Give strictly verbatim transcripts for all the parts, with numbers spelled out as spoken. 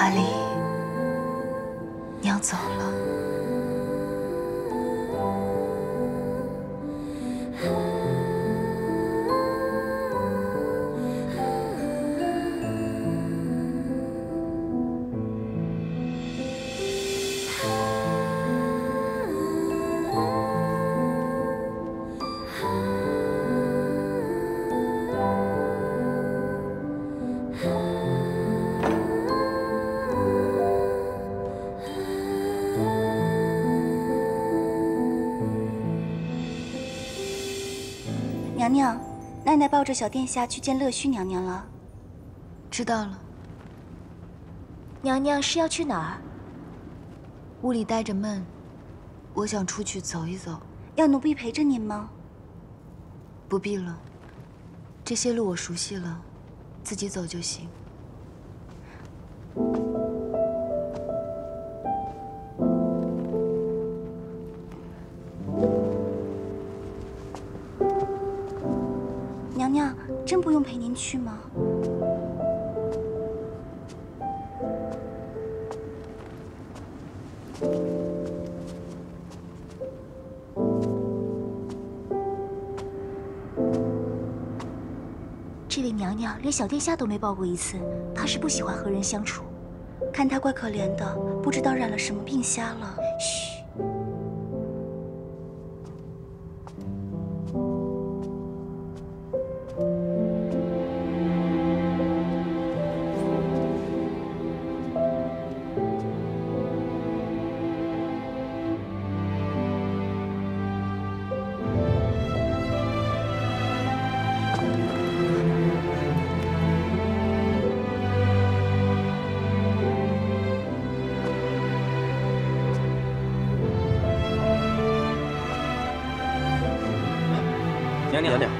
阿离，你要走了。娘娘，奈奈抱着小殿下去见乐须娘娘了。知道了。娘娘是要去哪儿？屋里待着闷，我想出去走一走。要奴婢陪着您吗？不必了，这些路我熟悉了，自己走就行。 真不用陪您去吗？这位娘娘连小殿下都没抱过一次，怕是不喜欢和人相处。看她怪可怜的，不知道染了什么病瞎了。嘘。 娘娘，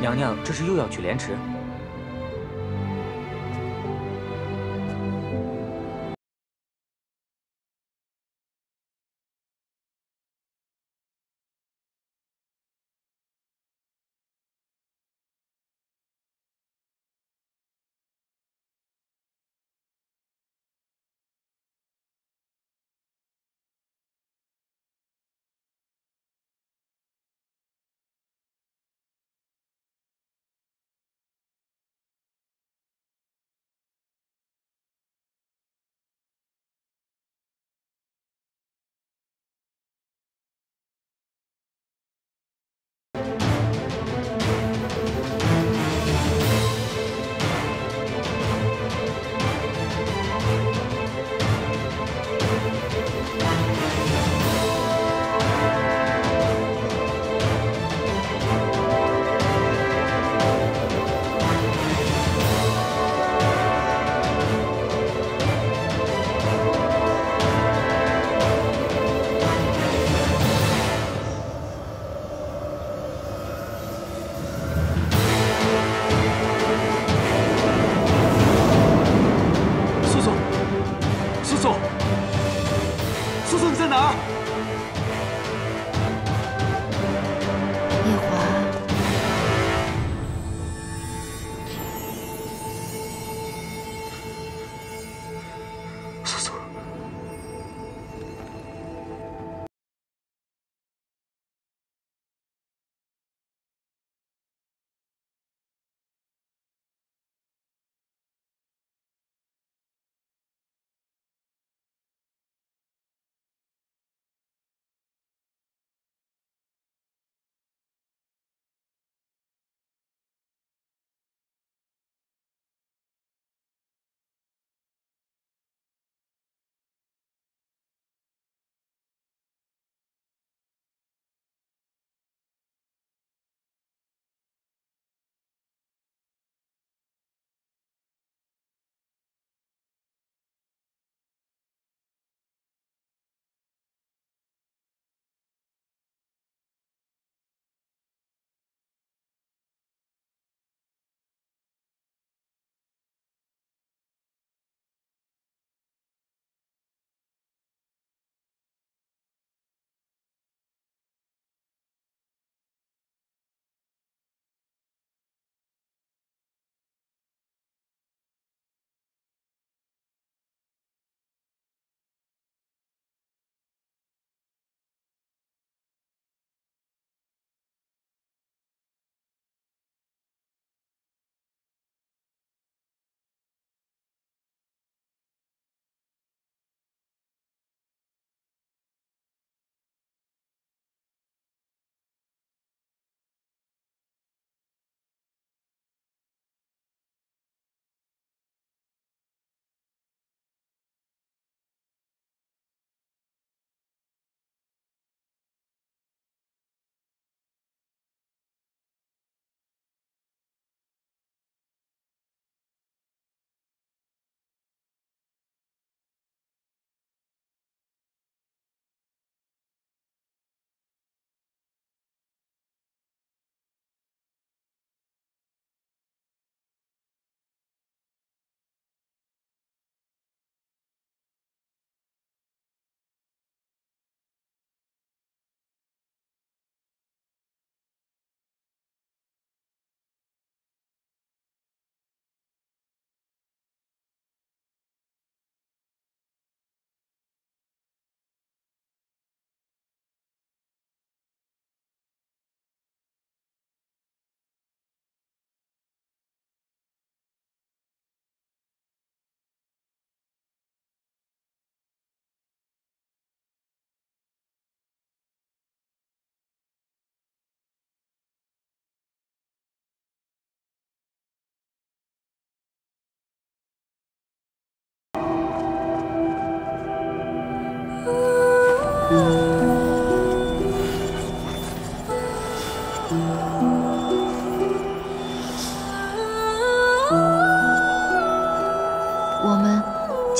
娘娘，这是又要去莲池？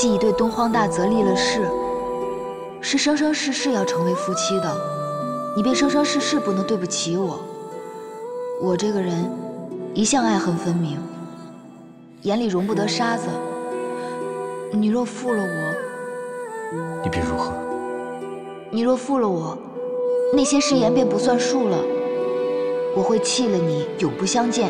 既已对东荒大泽立了誓，是生生世世要成为夫妻的，你便生生世世不能对不起我。我这个人一向爱恨分明，眼里容不得沙子。你若负了我，你便如何？你若负了我，那些誓言便不算数了。我会弃了你，永不相见。